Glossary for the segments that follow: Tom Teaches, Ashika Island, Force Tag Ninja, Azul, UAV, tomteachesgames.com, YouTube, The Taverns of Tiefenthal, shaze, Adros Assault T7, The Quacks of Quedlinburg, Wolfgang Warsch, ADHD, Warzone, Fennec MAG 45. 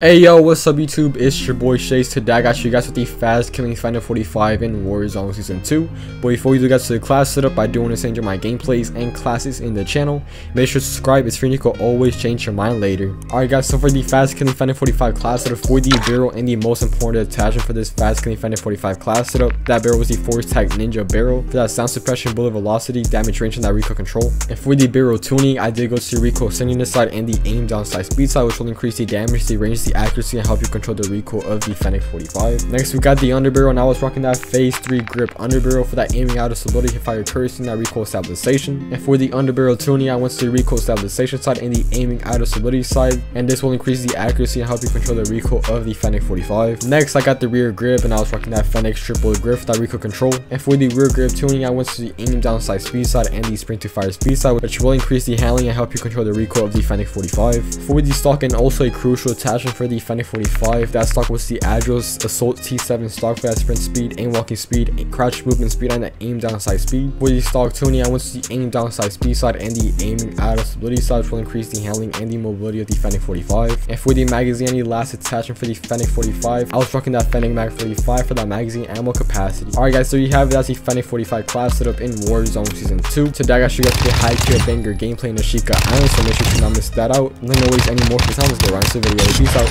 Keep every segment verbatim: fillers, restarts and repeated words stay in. Hey yo, what's up YouTube, it's your boy Shays. Today I got you guys with the fast killing Fennec forty-five in Warzone season two. But before you do get to the class setup, I do want to send you my gameplays and classes in the channel. Make sure to subscribe, it's free and you can always change your mind later. Alright guys, so for the fast killing Fennec forty-five class setup, for the barrel and the most important attachment for this fast killing Fennec forty-five class setup, that barrel was the Force Tag Ninja barrel. For that sound suppression, bullet velocity, damage range, and that recoil control. And for the barrel tuning, I did go to the recoil singleness side and the aim down side speed side, which will increase the damage, the range, the accuracy, and help you control the recoil of the Fennec forty-five. Next we got the underbarrel, and I was rocking that phase three grip underbarrel for that aiming out of stability, hit fire cursing, that recoil stabilization. And for the underbarrel tuning, I went to the recoil stabilization side and the aiming out of stability side, and this will increase the accuracy and help you control the recoil of the Fennec forty-five. Next I got the rear grip, and I was rocking that Fennec triple grip for that recoil control. And for the rear grip tuning, I went to the aim down side speed side and the sprint to fire speed side, which will increase the handling and help you control the recoil of the Fennec forty-five. For the stock, and also a crucial attachment for the Fennec forty-five, that stock was the Adros Assault T seven stock for that sprint speed, aim walking speed, crouch movement speed, and the aim down side speed. For the stock tuning, I went to the aim down side speed side and the aiming out of stability side, which will increase the handling and the mobility of the Fennec forty-five. And for the magazine, the last attachment for the Fennec forty-five, I was rocking that Fennec MAG forty-five for that magazine ammo capacity. Alright guys, so you have it, that's the Fennec forty-five class setup in Warzone season two. Today I got you guys the high tier banger gameplay in Ashika Island, so make sure to not miss that out. Let me know waste any more for time, let's get right into the video. Peace out.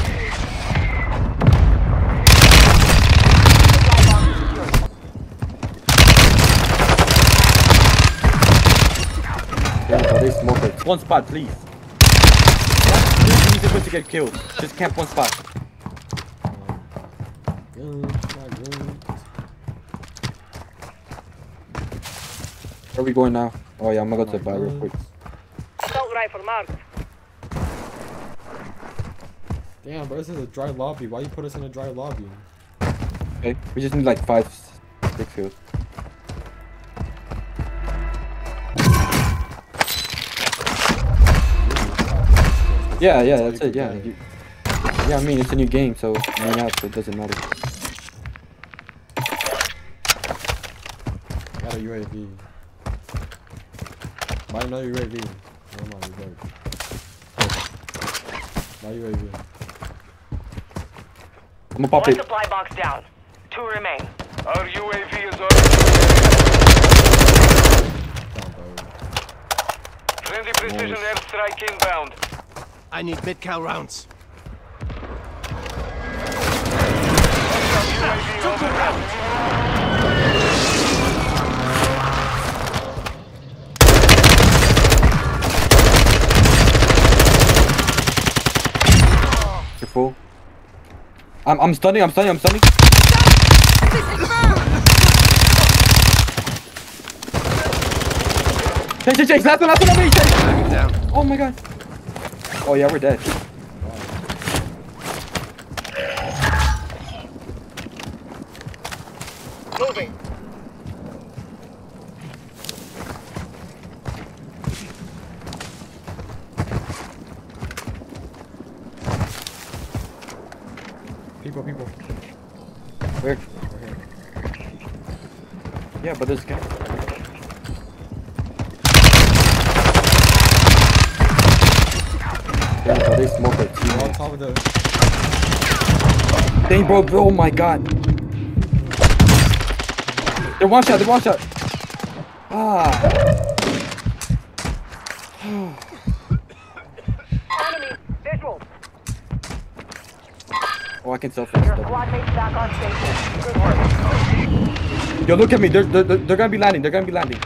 One spot, please. It's easy to get killed. Just camp one spot. Where are we going now? Oh yeah, I'm gonna go to the bar real quick. Assault rifle marked. Damn, bro, this is a dry lobby. Why you put us in a dry lobby? Okay, we just need like five, six kills. Yeah, yeah, that's it. Yeah, you, yeah. I mean, it's a new game, so man out, so it doesn't matter. Got a U A V. Buy another U A V. Come on, you better. Buy U A V. I'm gonna pop it. One supply box down. Two remain. Our U A V is over. Friendly precision airstrike inbound. I need mid-cal rounds. You're full. I'm I'm stunning, I'm stunning, I'm stunning. Chase, chase, chase, last one, last one, last one, chase. Down. Oh my god. Oh yeah, we're dead. Moving. People, people. Where? Where? Yeah, but there's a guy. They smoked it. We're on top of the... Dang bro, bro, oh my god. They're one shot, they're one shot. Ah. Enemy visual. Oh, I can self-fix. Yo, look at me. They're, they're, they're gonna be landing. They're gonna be landing.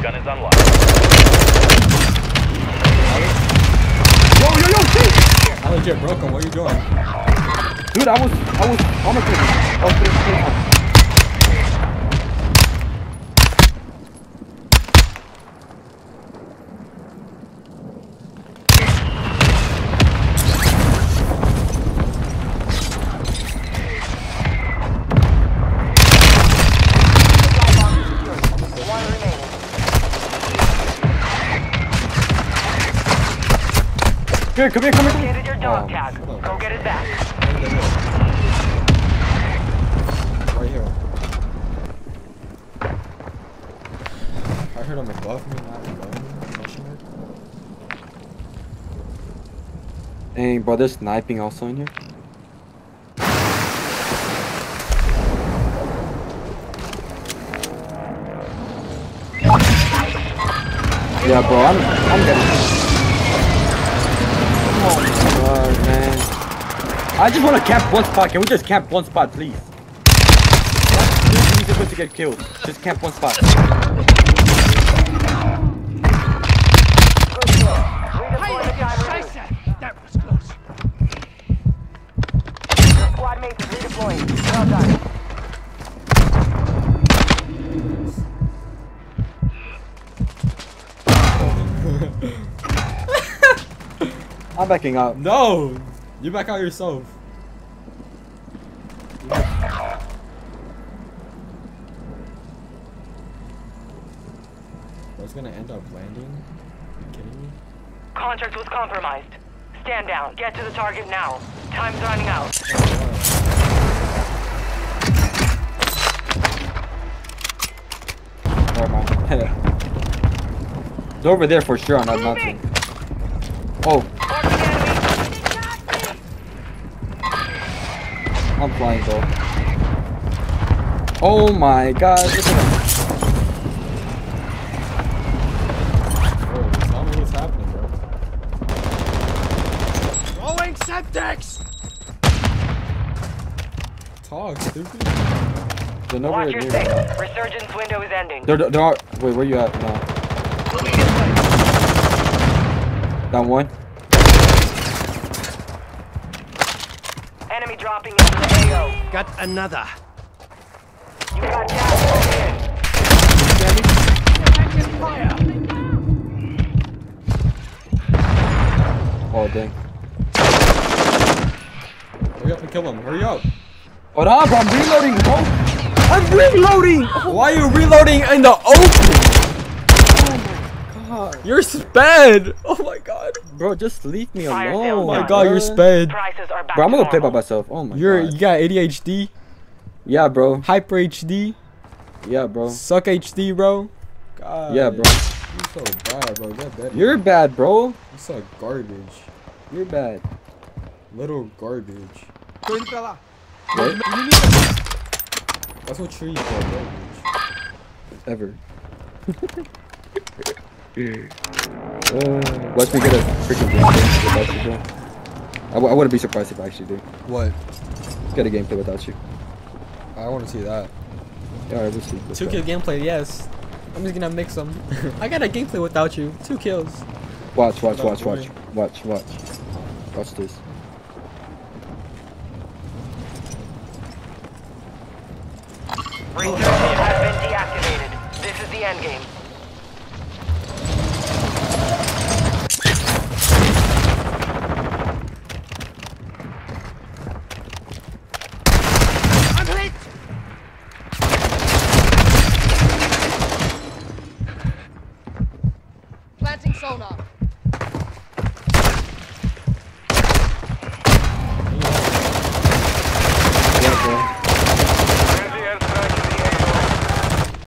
Gun is unlocked. Yo, yo, yo, shit! I legit broke him, what are you doing? Dude, I was, I was, I'm a kid. I was pretty Come here, come here, come here. Located your dog oh, tag. Look. Go get it back. Right here. I heard him above me, not below me. Dang, bro, there's sniping also in here. Yeah, bro, I'm, I'm getting. Oh, God, man. I just want to camp one spot. Can we just camp one spot, please? That's the easiest way to get killed. Just camp one spot. I'm backing out. No! You back out yourself. What's gonna end up landing? Are you kidding me? Contract was compromised. Stand down. Get to the target now. Time's running out. Oh, wow. It's over there for sure. I'm not nothing. Oh. I'm flying though. Oh my god, look at him. Bro, tell me what's happening, bro. Rolling septics! Talk, stupid. They're nowhere near. Resurgence window is ending. There, there are. Wait, where you at now? We'll be this way. Down one. Enemy dropping into the A O. Got another. You got gas. Fire. Oh dang. Hurry up and kill him. Hurry up. Hold on, bro. I'm reloading. Oh. I'm reloading. Oh. Why are you reloading in the open? Oh my god. You're sped. Oh my god. Bro, just leave me alone. Oh my god, you're sped. Bro, I'm gonna play by myself. Oh my You're, god. You got A D H D? Yeah, bro. Hyper H D? Yeah, bro. Suck H D, bro? God. Yeah, bro. You're so bad, bro. You're bad, You're bad bro. You suck garbage. You're bad. Little garbage. What? That's what trees are, garbage. Ever. uh, watch me get a freaking game with us. I, w I wouldn't be surprised if I actually do. What? Let's get a gameplay without you. I want to see that. Yeah, alright, we'll see. Let's Two go. kill gameplay, yes. I'm just gonna mix them. I got a gameplay without you. Two kills. Watch, watch, watch, watch, watch, watch, watch. Watch this. Oh.